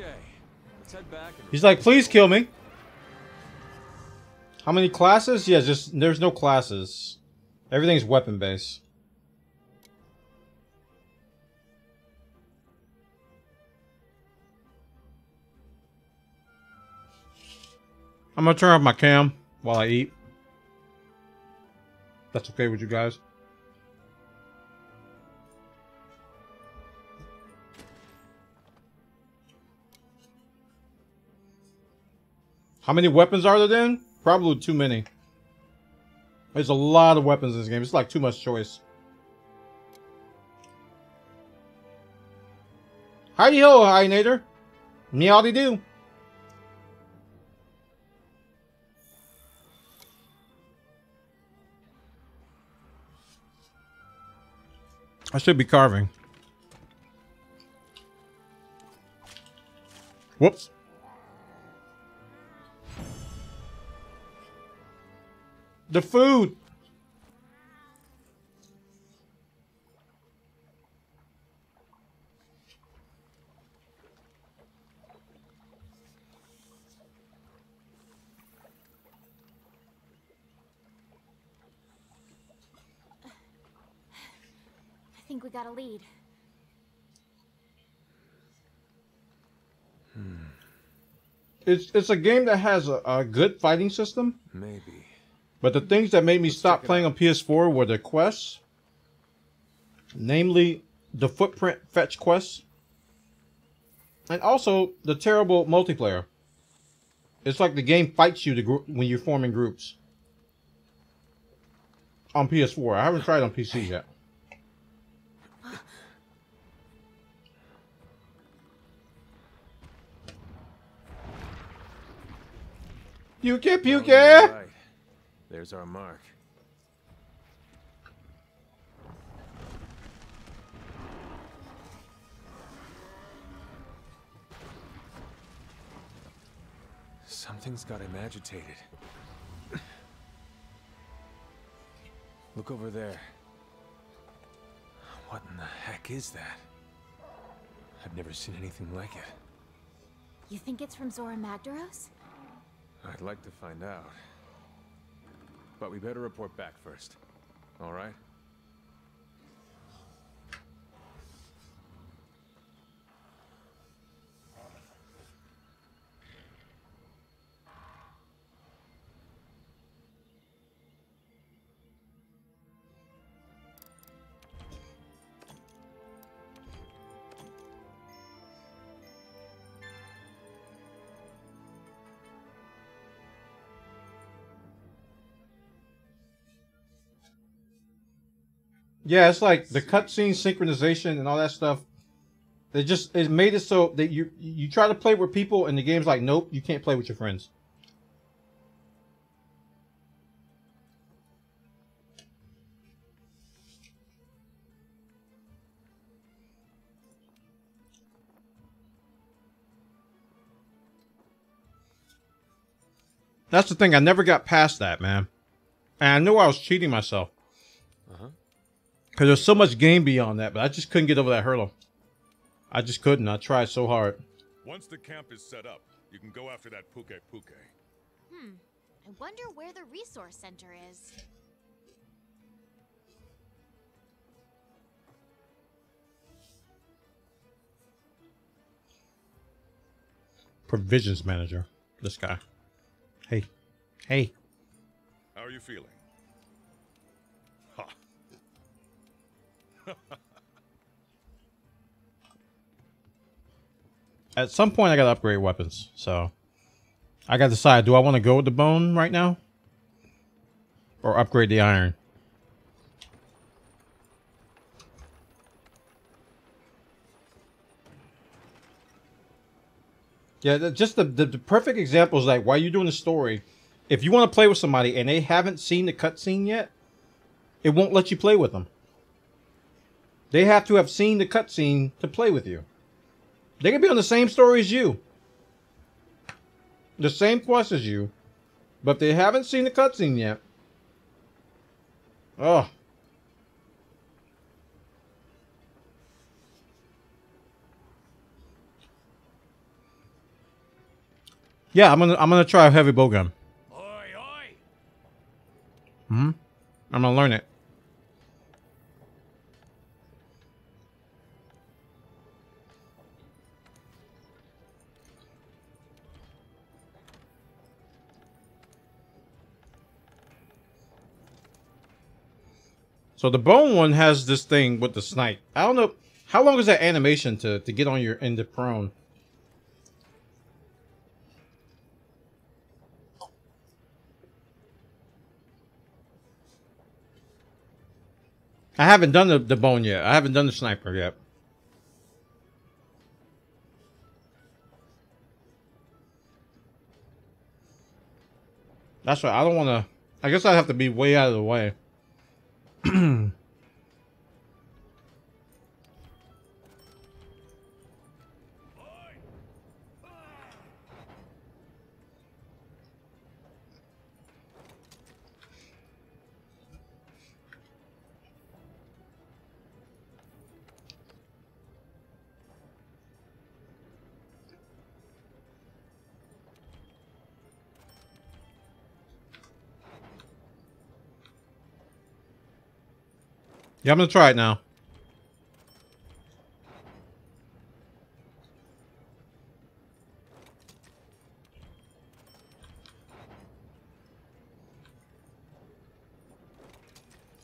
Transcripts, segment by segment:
Okay. Let's head back. He's like, please kill me. How many classes? Yeah, just there's no classes. Everything's weapon based. I'm gonna turn off my cam while I eat. That's okay with you guys. How many weapons are there then? Probably too many. There's a lot of weapons in this game. It's like too much choice. Howdy ho, Hyenator. Meowdy do. I should be carving. Whoops. The food. I think we got a lead. It's a game that has a good fighting system. Maybe. But the things that made me stop playing on PS4 were the quests, namely the footprint fetch quests, and also the terrible multiplayer. It's like the game fights you when you're forming groups. On PS4, I haven't tried on PC yet. Puke, puke! Right. There's our mark. Something's got him agitated. Look over there. What in the heck is that? I've never seen anything like it. You think it's from Zora Magdaros? I'd like to find out. But we better report back first. All right? Yeah, it's like the cutscene synchronization and all that stuff. They just it made it so that you try to play with people and the game's like, nope, you can't play with your friends. That's the thing, I never got past that, man. And I knew I was cheating myself. Because there's so much game beyond that, but I just couldn't get over that hurdle. I just couldn't. I tried so hard. Once the camp is set up, you can go after that puke puke. I wonder where the resource center is. Provisions manager. This guy. Hey. Hey. How are you feeling? At some point I gotta upgrade weapons, so I gotta decide, do I want to go with the bone right now or upgrade the iron? Yeah, just the perfect example is like, while you're doing the story, if you want to play with somebody and they haven't seen the cutscene yet, it won't let you play with them. They have to have seen the cutscene to play with you. They can be on the same story as you, the same quest as you, but if they haven't seen the cutscene yet. Oh. Yeah, I'm gonna try a heavy bowgun. Hmm. I'm gonna learn it. So the bone one has this thing with the snipe. I don't know how long is that animation to get on your in the prone. I haven't done the bone yet. I haven't done the sniper yet. That's right. I don't want to. I guess I have to be way out of the way. Yeah, I'm gonna try it now.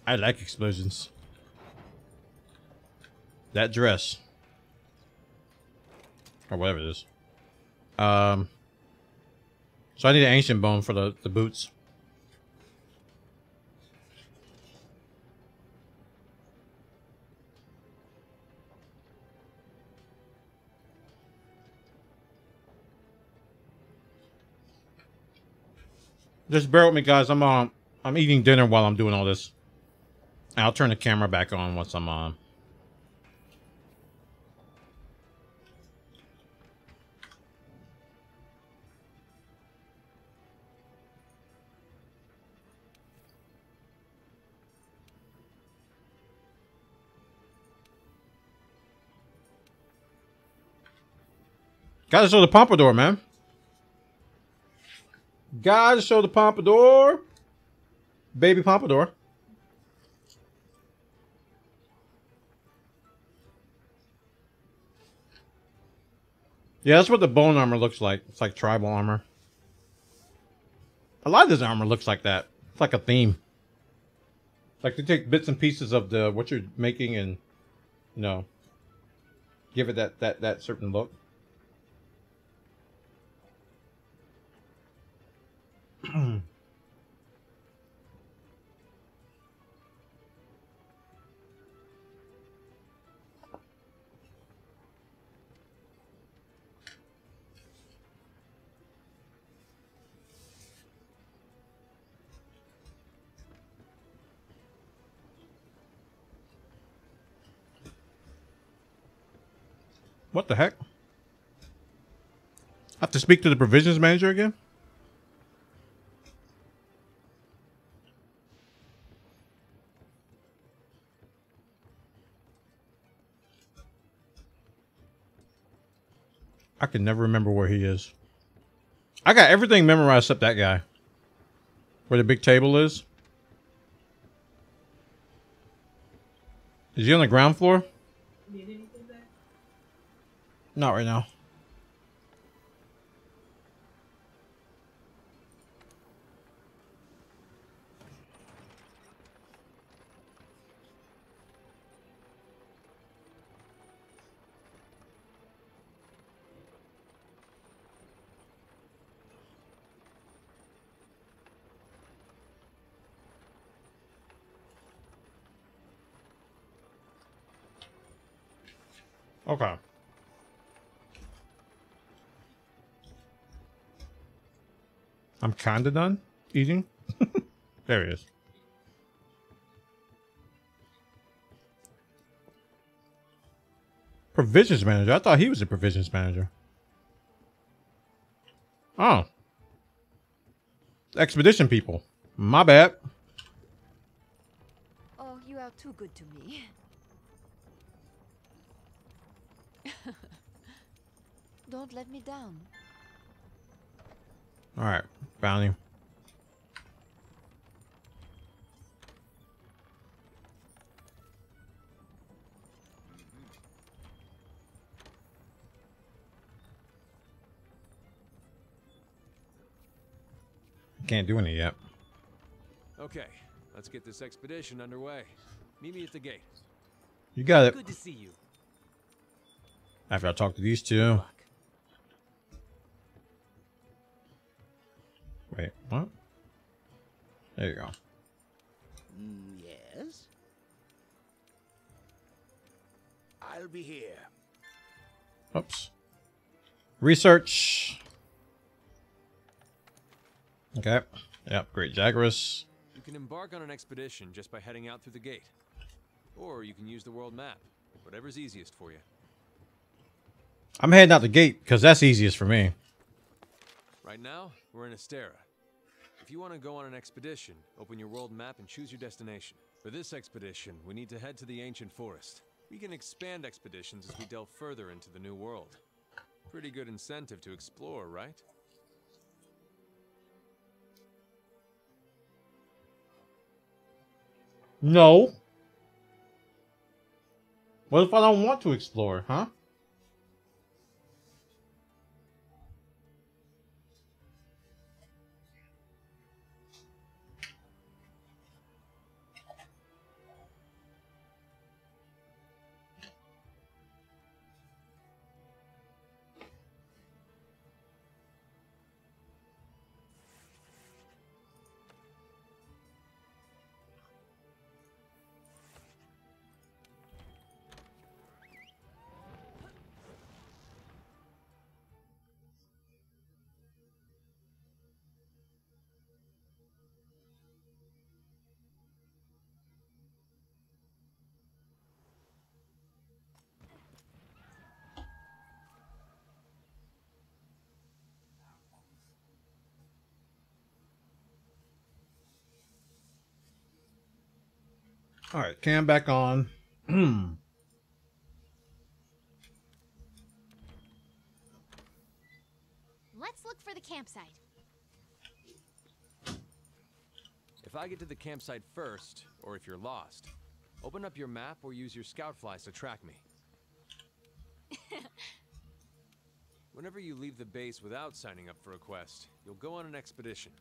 I like explosions. That dress. Or whatever it is. So I need an ancient bone for the boots. Just bear with me, guys. I'm eating dinner while I'm doing all this. And I'll turn the camera back on once I'm on. Gotta show the pompadour, man. Gotta show the pompadour, baby pompadour. Yeah, that's what the bone armor looks like. It's like tribal armor. A lot of this armor looks like that. It's like a theme. It's like they take bits and pieces of the what you're making and, you know, give it that certain look. What the heck? I have to speak to the provisions manager again? I can never remember where he is. I got everything memorized except that guy. Where the big table is. Is he on the ground floor? Not right now. Okay. I'm kinda done eating. There he is. Provisions manager. I thought he was a provisions manager. Oh. Expedition people. My bad. Oh, you are too good to me. Don't let me down. Alright, found him. Can't do any yet. Okay, let's get this expedition underway. Meet me at the gate. You got it. Good to see you. After I talk to these two. Wait, what? There you go. Yes. I'll be here. Oops. Research. Okay. Yep. Great Jagras. You can embark on an expedition just by heading out through the gate, or you can use the world map. Whatever's easiest for you. I'm heading out the gate because that's easiest for me. Right now, we're in Astera. If you want to go on an expedition, open your world map and choose your destination. For this expedition, we need to head to the ancient forest. We can expand expeditions as we delve further into the new world. Pretty good incentive to explore, right? No. What if I don't want to explore, huh? All right, cam back on. Let's look for the campsite. If I get to the campsite first, or if you're lost, open up your map or use your scout flies to track me. Whenever you leave the base without signing up for a quest, you'll go on an expedition.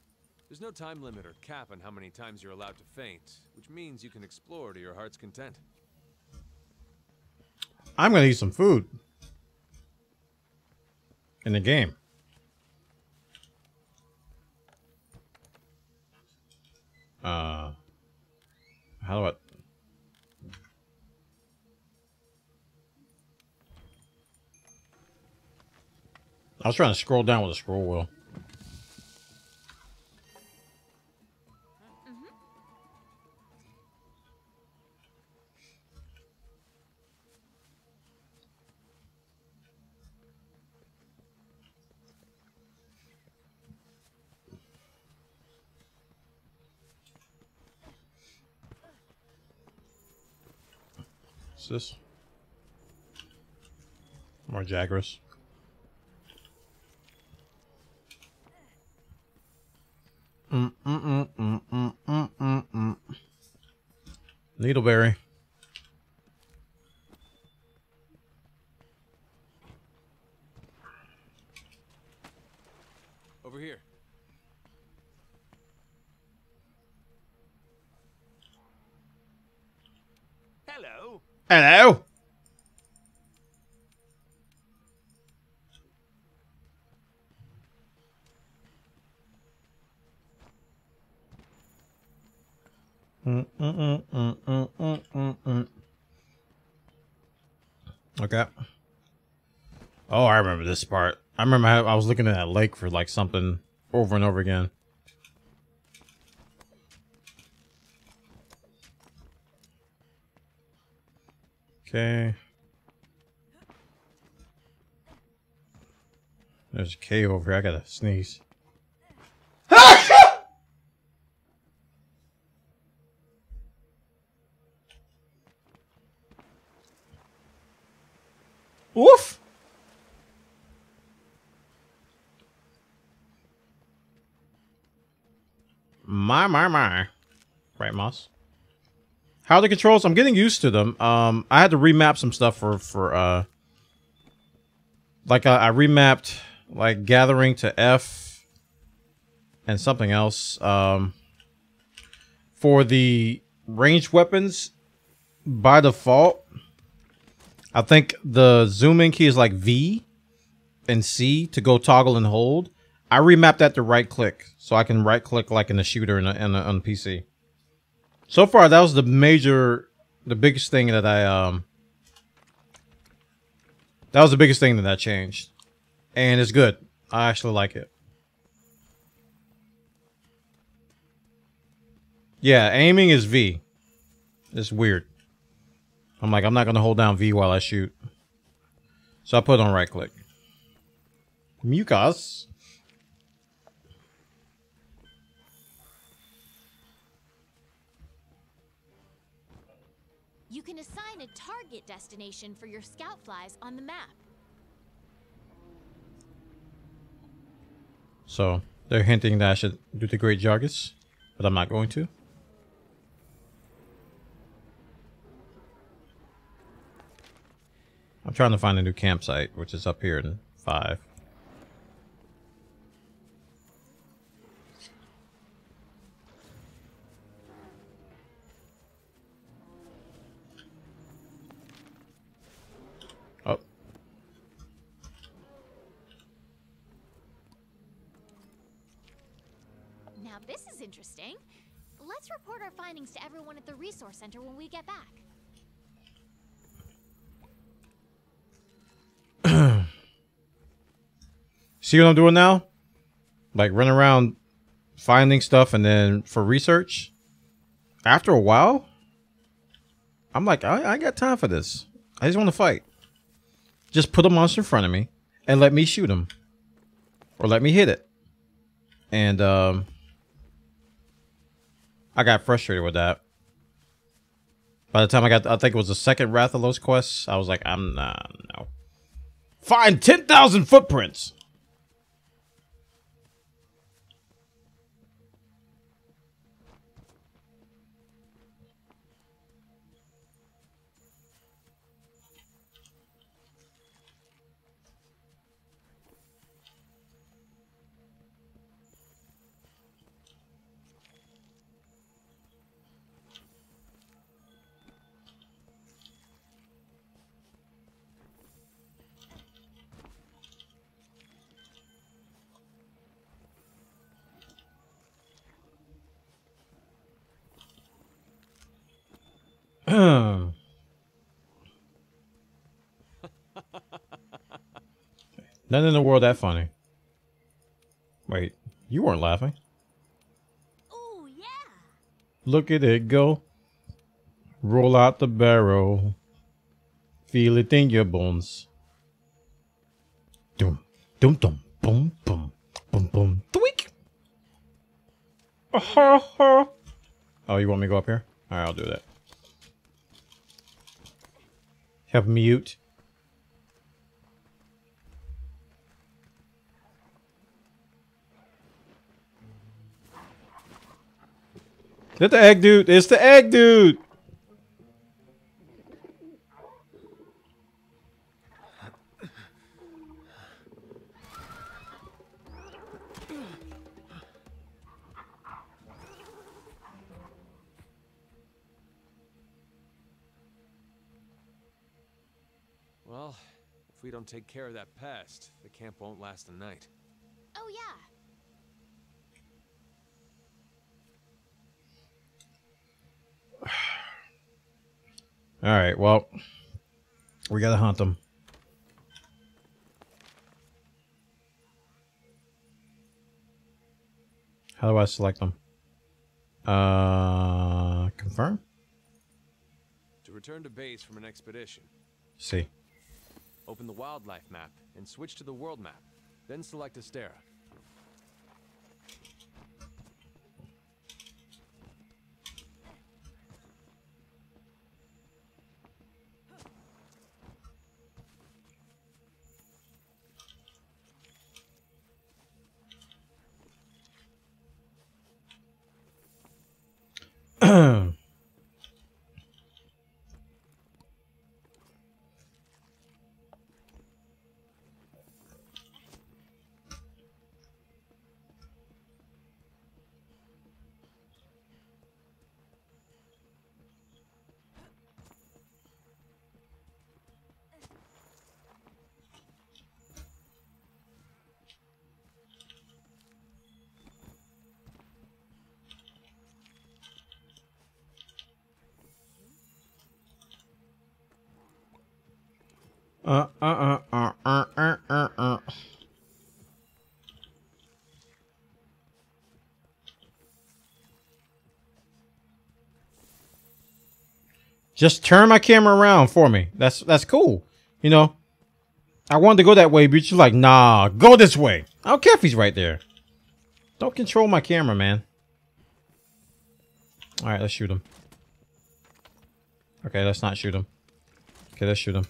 There's no time limit or cap on how many times you're allowed to faint, which means you can explore to your heart's content. I'm gonna eat some food. In the game. How do I... I was trying to scroll down with a scroll wheel. This more Jagras. Needleberry. Over here. Hello. Hello. Okay. Oh, I remember this part. I remember how I was looking at that lake for like something over and over again. Okay. There's a cave over here. I gotta sneeze. Oof. My. Right mouse. How are the controls? I'm getting used to them. I had to remap some stuff for, like I remapped like gathering to F and something else. For the ranged weapons by default, I think the zoom in key is like V and C to go toggle and hold. I remapped that to right click, so I can right click like in the shooter and on PC. So far, that was the biggest thing that I changed, and it's good. I actually like it. Yeah, aiming is V. It's weird. I'm like, I'm not gonna hold down V while I shoot, so I put it on right click. Mucus. You can assign a target destination for your scout flies on the map. So they're hinting that I should do the Great Jagras, but I'm not going to. I'm trying to find a new campsite, which is up here in 5. Interesting. Let's report our findings to everyone at the resource center when we get back. See what I'm doing now? Like run around finding stuff and then for research. After a while, I'm like, I ain't got time for this. I just want to fight. Just put a monster in front of me and let me shoot him. Or let me hit it. And I got frustrated with that. By the time I got, I think it was the second Rathalos quest, I was like, I'm not, no. Find 10,000 footprints! Nothing in the world that funny. Wait, you weren't laughing. Oh yeah! Look at it go. Roll out the barrel. Feel it in your bones. Dum dum dum boom boom boom boom. Tweak. Oh, you want me to go up here? All right, I'll do that. Have mute. It's the egg dude. It's the egg dude. Well, if we don't take care of that pest, the camp won't last a night. Oh yeah. All right, well, we gotta hunt them. How do I select them? Confirm? To return to base from an expedition. See. Open the wildlife map and switch to the world map. Then select Astera. Just turn my camera around for me. That's cool. You know, I wanted to go that way, but you're like, nah, go this way. I don't care if he's right there. Don't control my camera, man. All right, let's shoot him. Okay, let's not shoot him. Okay, let's shoot him.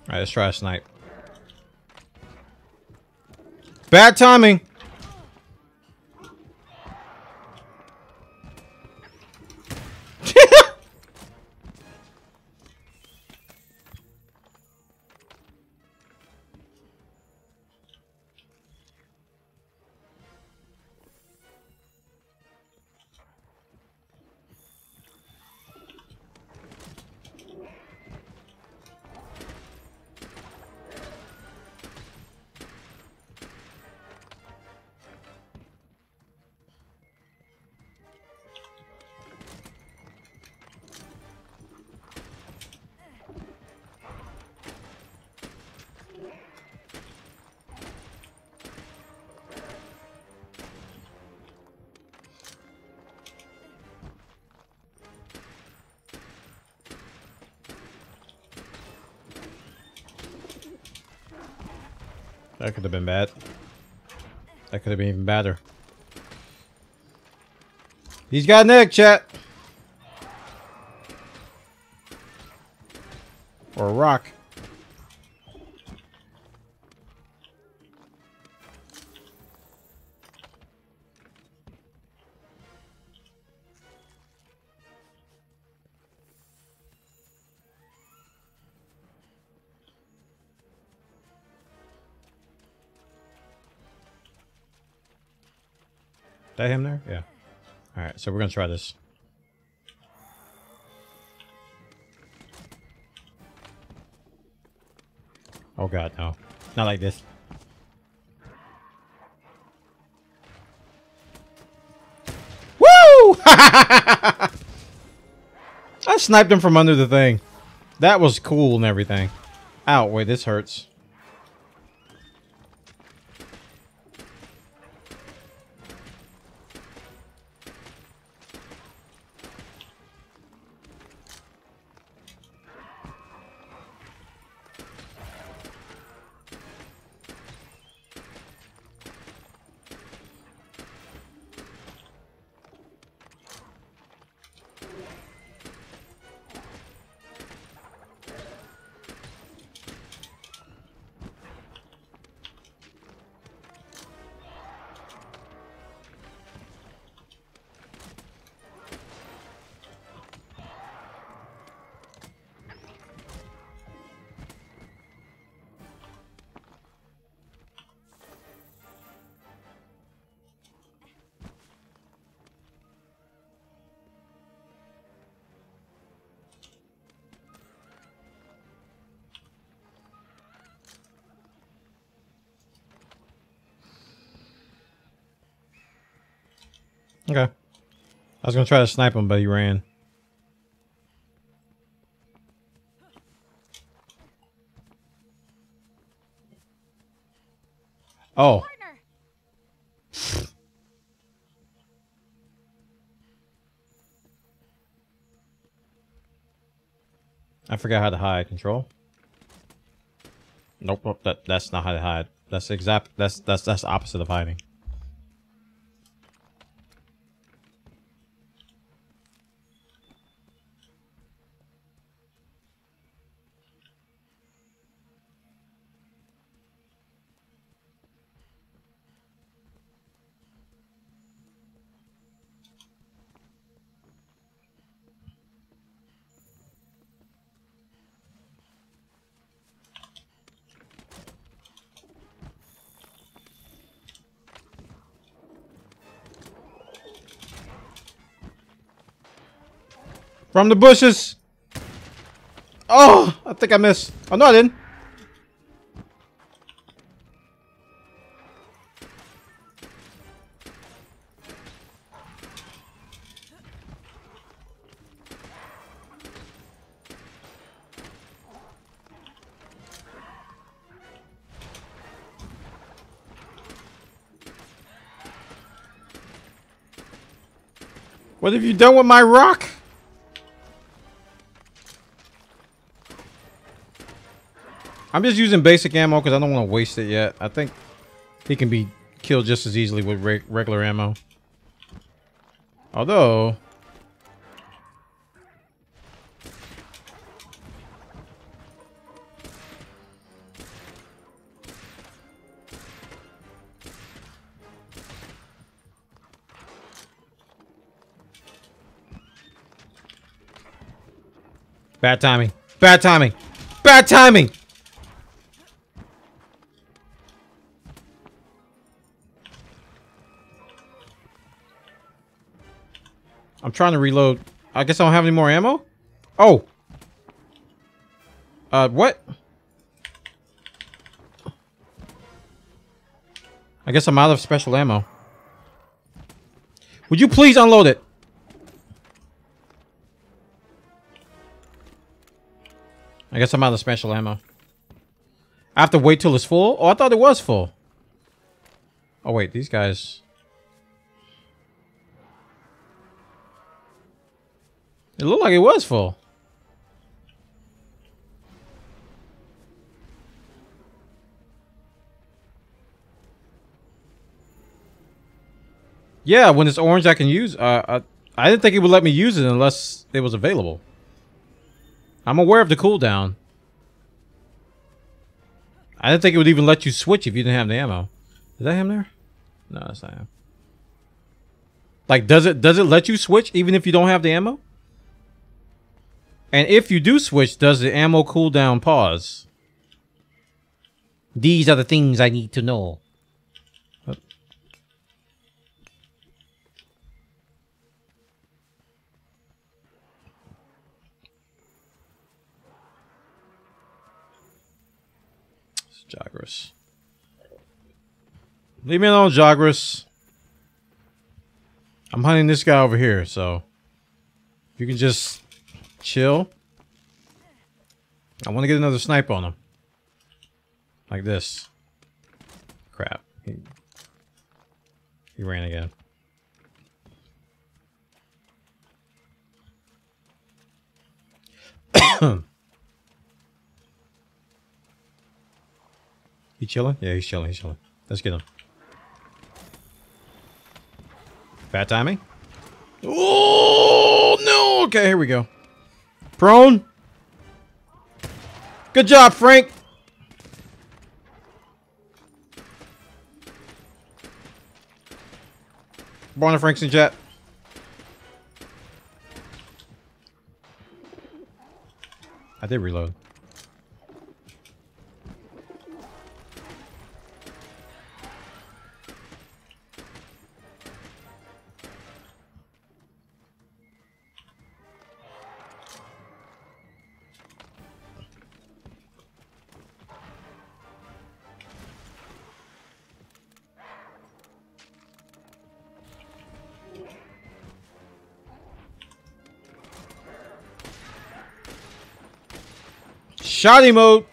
All right, let's try a snipe. Bad timing. That could have been bad. That could have been even badder. He's got an egg, chat. Or a rock. That him there? Yeah. All right, so we're gonna try this. Oh God, no! Not like this. Woo! I sniped him from under the thing. That was cool and everything. Ow! Wait, this hurts. Okay. I was going to try to snipe him, but he ran. Oh. I forgot how to hide. Control. Nope, nope, that's not how to hide. That's exact. That's opposite of hiding. From the bushes! Oh! I think I missed. Oh, no, I didn't. What have you done with my rock? I'm just using basic ammo because I don't want to waste it yet. I think he can be killed just as easily with regular ammo. Although... bad timing. Bad timing. Bad timing! I'm trying to reload. I guess I don't have any more ammo? Oh! What? I guess I'm out of special ammo. Would you please unload it? I guess I'm out of special ammo. I have to wait till it's full? Oh, I thought it was full. Oh, wait. These guys... it looked like it was full. Yeah, when it's orange, I can use... I didn't think it would let me use it unless it was available. I'm aware of the cooldown. I didn't think it would even let you switch if you didn't have the ammo. Is that him there? No, that's not him. Like, does it let you switch even if you don't have the ammo? And if you do switch, does the ammo cooldown pause? These are the things I need to know. Jagras. Leave me alone, Jagras. I'm hunting this guy over here, so if you can just chill. I want to get another snipe on him. Like this. Crap. He ran again. He chilling? Yeah, he's chilling. He's chilling. Let's get him. Bad timing. Oh no! Okay, here we go. Prone. Good job, Frank. Barney Frank's in chat. I did reload. Shot emote.